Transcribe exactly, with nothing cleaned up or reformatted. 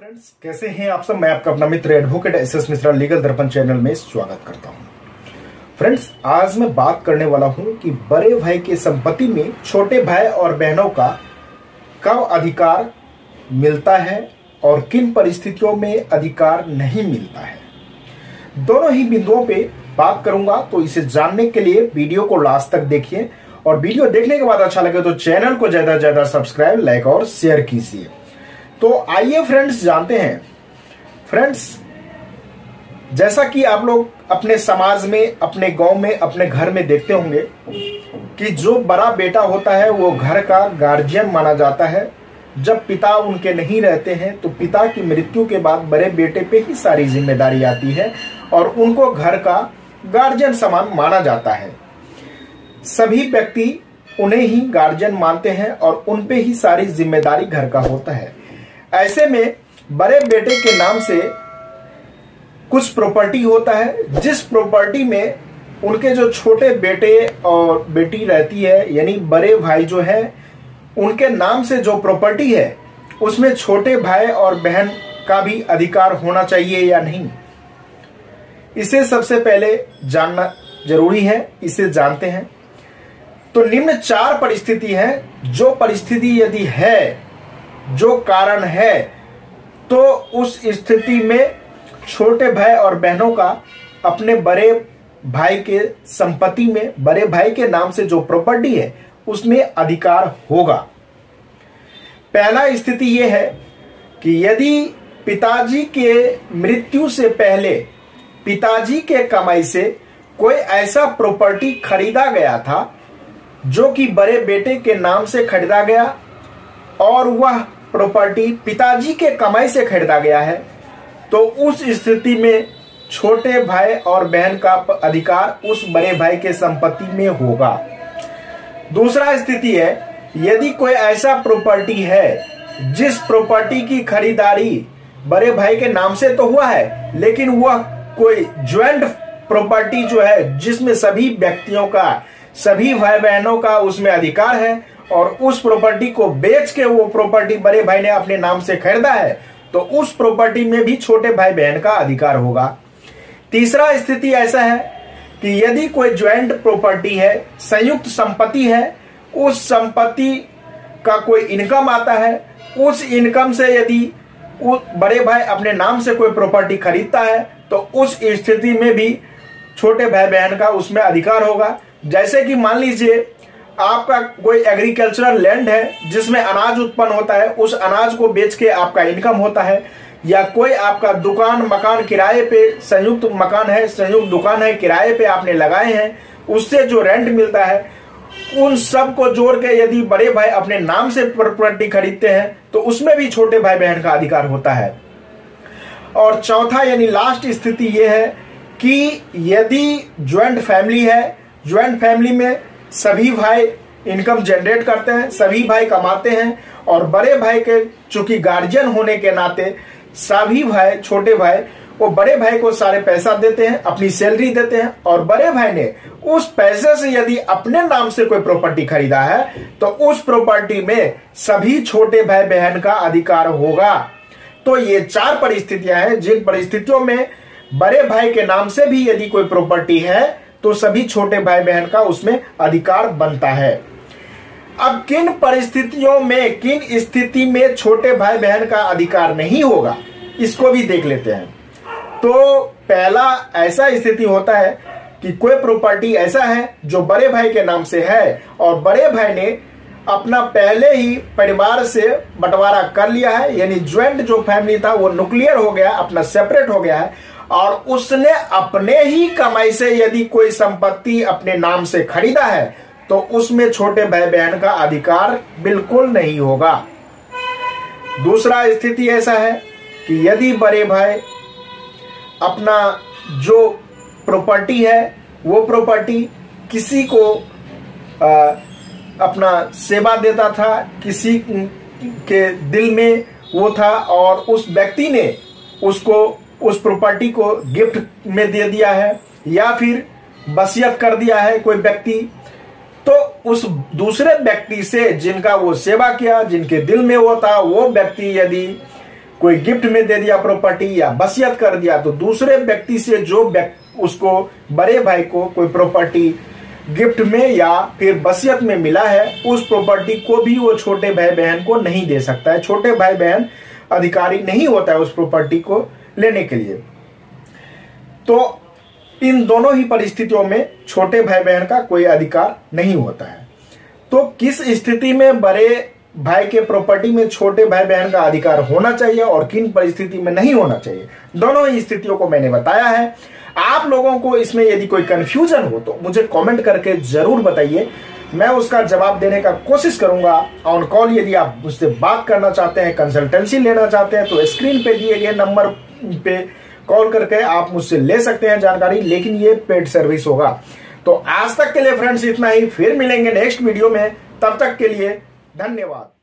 Friends, कैसे हैं आप सब। मैं आपका अपना मित्र advocate SS Mishra legal Darpan channel में स्वागत करता हूं। फ्रेंड्स, आज मैं बात करने वाला हूं कि बड़े भाई की संपत्ति में छोटे भाई और बहनों का कब अधिकार मिलता है और किन परिस्थितियों में अधिकार नहीं मिलता है। दोनों ही बिंदुओं पे बात करूंगा, तो इसे जानने के लिए वीडियो को लास्ट तक देखिए और वीडियो देखने के बाद अच्छा लगे तो चैनल को ज्यादा से ज्यादा सब्सक्राइब, लाइक और शेयर कीजिए। तो आइए फ्रेंड्स जानते हैं। फ्रेंड्स, जैसा कि आप लोग अपने समाज में, अपने गांव में, अपने घर में देखते होंगे कि जो बड़ा बेटा होता है वो घर का गार्जियन माना जाता है। जब पिता उनके नहीं रहते हैं तो पिता की मृत्यु के बाद बड़े बेटे पे ही सारी जिम्मेदारी आती है और उनको घर का गार्जियन समान माना जाता है। सभी व्यक्ति उन्हें ही गार्जियन मानते हैं और उनपे ही सारी जिम्मेदारी घर का होता है। ऐसे में बड़े बेटे के नाम से कुछ प्रॉपर्टी होता है, जिस प्रॉपर्टी में उनके जो छोटे बेटे और बेटी रहती है, यानी बड़े भाई जो है उनके नाम से जो प्रॉपर्टी है उसमें छोटे भाई और बहन का भी अधिकार होना चाहिए या नहीं, इसे सबसे पहले जानना जरूरी है। इसे जानते हैं। तो निम्न चार परिस्थिति है, जो परिस्थिति यदि है, जो कारण है, तो उस स्थिति में छोटे भाई और बहनों का अपने बड़े भाई के संपत्ति में, बड़े भाई के नाम से जो प्रॉपर्टी है उसमें अधिकार होगा। पहला स्थिति यह है कि यदि पिताजी के मृत्यु से पहले पिताजी के कमाई से कोई ऐसा प्रॉपर्टी खरीदा गया था जो कि बड़े बेटे के नाम से खरीदा गया और वह प्रॉपर्टी पिताजी के कमाई से खरीदा गया है, तो उस स्थिति में छोटे भाई और बहन का अधिकार उस बड़े भाई के संपत्ति में होगा। दूसरा स्थिति है, यदि कोई ऐसा प्रॉपर्टी है जिस प्रॉपर्टी की खरीदारी बड़े भाई के नाम से तो हुआ है लेकिन वह कोई ज्वाइंट प्रॉपर्टी जो है जिसमें सभी व्यक्तियों का, सभी भाई बहनों का उसमें अधिकार है और उस प्रॉपर्टी को बेच के वो प्रॉपर्टी बड़े भाई ने अपने नाम से खरीदा है, तो उस प्रॉपर्टी में भी छोटे भाई बहन का अधिकार होगा। तीसरा स्थिति ऐसा है कि यदि कोई ज्वाइंट प्रॉपर्टी है, संयुक्त संपत्ति है, उस संपत्ति का कोई इनकम आता है, उस इनकम से यदि बड़े भाई अपने नाम से कोई प्रॉपर्टी खरीदता है तो उस स्थिति में भी छोटे भाई बहन का उसमें अधिकार होगा। जैसे कि मान लीजिए आपका कोई एग्रीकल्चरल लैंड है जिसमें अनाज उत्पन्न होता है, उस अनाज को बेच के आपका इनकम होता है, या कोई आपका दुकान, मकान किराए पे, संयुक्त मकान है, संयुक्त दुकान है, किराए पे आपने लगाए हैं, उससे जो रेंट मिलता है, उन सब को जोड़ के यदि बड़े भाई अपने नाम से प्रॉपर्टी खरीदते हैं तो उसमें भी छोटे भाई बहन का अधिकार होता है। और चौथा यानी लास्ट स्थिति यह है कि यदि ज्वाइंट फैमिली है, ज्वाइंट फैमिली में सभी भाई इनकम जनरेट करते हैं, सभी भाई कमाते हैं और बड़े भाई के चूंकि गार्जियन होने के नाते सभी भाई, छोटे भाई वो बड़े भाई को सारे पैसा देते हैं, अपनी सैलरी देते हैं और बड़े भाई ने उस पैसे से यदि अपने नाम से कोई प्रॉपर्टी खरीदा है तो उस प्रॉपर्टी में सभी छोटे भाई बहन का अधिकार होगा। तो ये चार परिस्थितियां हैं जिन परिस्थितियों में बड़े भाई के नाम से भी यदि कोई प्रॉपर्टी है तो सभी छोटे भाई बहन का उसमें अधिकार बनता है। अब किन परिस्थितियों में, किन स्थिति में छोटे भाई बहन का अधिकार नहीं होगा, इसको भी देख लेते हैं। तो पहला ऐसा स्थिति होता है कि कोई प्रॉपर्टी ऐसा है जो बड़े भाई के नाम से है और बड़े भाई ने अपना पहले ही परिवार से बंटवारा कर लिया है, यानी ज्वाइंट जो फैमिली था वो न्यूक्लियर हो गया, अपना सेपरेट हो गया है और उसने अपने ही कमाई से यदि कोई संपत्ति अपने नाम से खरीदा है तो उसमें छोटे भाई बहन का अधिकार बिल्कुल नहीं होगा। दूसरा स्थिति ऐसा है कि यदि बड़े भाई अपना जो प्रॉपर्टी है वो प्रॉपर्टी किसी को आ, अपना सेवा देता था, किसी के दिल में वो था और उस व्यक्ति ने उसको, उस प्रॉपर्टी को गिफ्ट में दे दिया है या फिर वसीयत कर दिया है कोई व्यक्ति, तो उस दूसरे व्यक्ति से जिनका वो सेवा किया, जिनके दिल में वो था, वो व्यक्ति यदि कोई गिफ्ट में दे दिया प्रॉपर्टी या वसीयत कर दिया तो दूसरे व्यक्ति से जो व्यक्ति उसको बड़े भाई को कोई प्रॉपर्टी गिफ्ट में या फिर वसीयत में मिला है उस प्रॉपर्टी को भी वो छोटे भाई बहन को नहीं दे सकता है। छोटे भाई बहन अधिकारी नहीं होता है उस प्रॉपर्टी को लेने के लिए। तो इन दोनों ही परिस्थितियों में छोटे भाई बहन का कोई अधिकार नहीं होता है। तो किस स्थिति में बड़े भाई के प्रॉपर्टी में छोटे भाई बहन का अधिकार होना चाहिए और किन परिस्थिति में नहीं होना चाहिए, दोनों ही स्थितियों को मैंने बताया है। आप लोगों को इसमें यदि कोई कंफ्यूजन हो तो मुझे कमेंट करके जरूर बताइए, मैं उसका जवाब देने का कोशिश करूंगा ऑन कॉल। यदि आप मुझसे बात करना चाहते हैं, कंसल्टेंसी लेना चाहते हैं तो स्क्रीन पे दिए गए नंबर पे कॉल करके आप मुझसे ले सकते हैं जानकारी, लेकिन ये पेड सर्विस होगा। तो आज तक के लिए फ्रेंड्स इतना ही, फिर मिलेंगे नेक्स्ट वीडियो में, तब तक के लिए धन्यवाद।